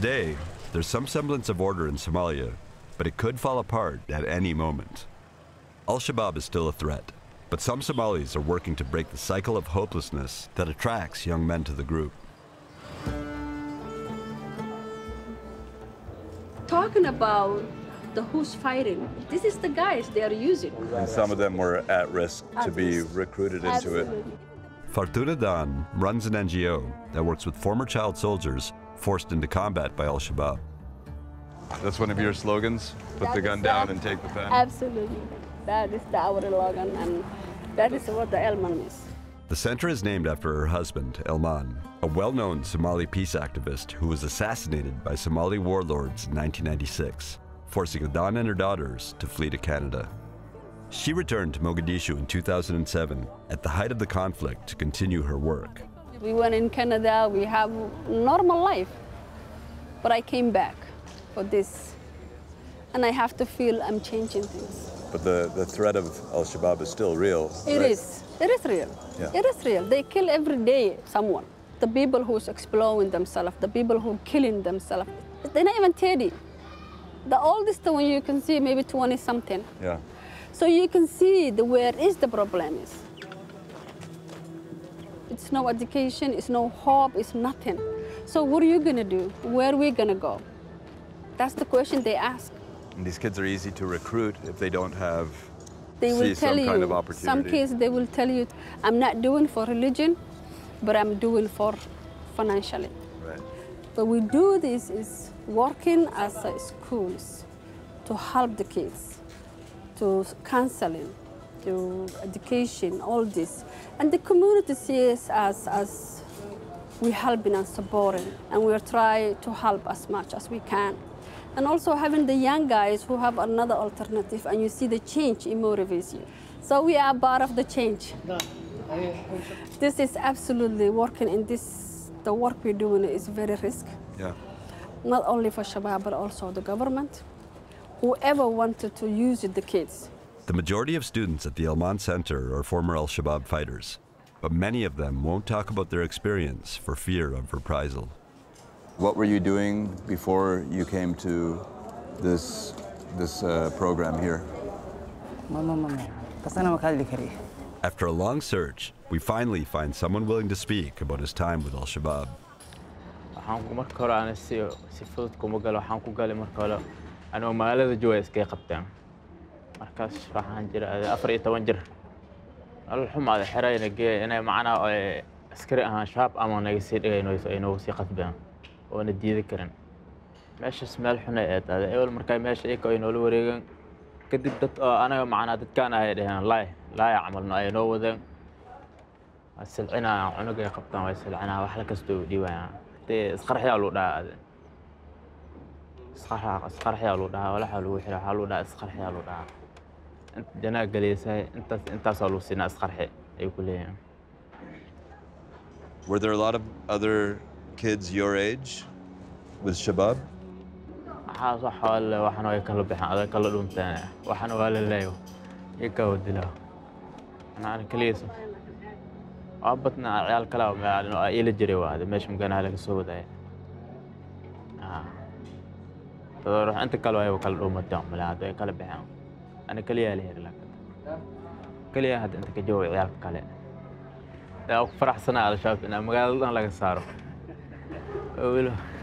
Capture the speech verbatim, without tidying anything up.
Today, there's some semblance of order in Somalia, but it could fall apart at any moment. Al-Shabaab is still a threat, but some Somalis are working to break the cycle of hopelessness that attracts young men to the group. Talking about the who's fighting, this is the guys they are using. And some of them were at risk at to be risk. recruited Absolutely. into it. Fartuun Adan runs an N G O that works with former child soldiers forced into combat by Al-Shabaab. That's one of your slogans? Put that the gun down that. and take the pen? Absolutely. That is the our slogan, and that is what the Elman is. The center is named after her husband, Elman, a well-known Somali peace activist who was assassinated by Somali warlords in nineteen ninety-six, forcing Adan and her daughters to flee to Canada. She returned to Mogadishu in two thousand seven at the height of the conflict to continue her work. We went in Canada, we have normal life, but I came back for this, and I have to feel I'm changing things. But the, the threat of Al-Shabaab is still real. It right? is. It is real. Yeah. It is real. They kill every day someone. The people who's exploring themselves, the people who are killing themselves, they're not even thirty. The oldest one you can see maybe twenty something. Yeah. So you can see the where is the problem is. It's no education, it's no hope, it's nothing. So what are you gonna do? Where are we gonna go? That's the question they ask. And these kids are easy to recruit if they don't have they will see tell some you, kind of opportunity. Some kids, they will tell you, I'm not doing for religion, but I'm doing for financially. Right. But we do this is working as uh, schools to help the kids, to counseling, to education, all this. And the community sees us as we're helping and supporting, and we'll try to help as much as we can. And also having the young guys who have another alternative, and you see the change, it motivates you. So we are part of the change. This is absolutely working in this, the work we're doing is very risky. Yeah. Not only for Shabaab, but also the government. Whoever wanted to use it, the kids. The majority of students at the Elman Center are former Al-Shabaab fighters, but many of them won't talk about their experience for fear of reprisal. What were you doing before you came to this, this uh, program here? After a long search, we finally find someone willing to speak about his time with Al-Shabaab. وأنا ديذ كرن ماشي سمال حنايات هذا أول مركاي ماشي إيكو ينولو وريجن كدب دت أنا معنا دت كان هيدا هنا لا لا يعملنا أي نو ذا السلعنا عنق يقبضنا والسلعنا وحلا كستو ديوان تي سخر حيالو دا سخر سخر حيالو دا ولا حلو حلا حلو دا سخر حيالو دا أنت جنا جلسة أنت أنت صلوا سنا سخر حي يقولين. Were there a lot of other kids your age with Shabaab? I was a little bit of a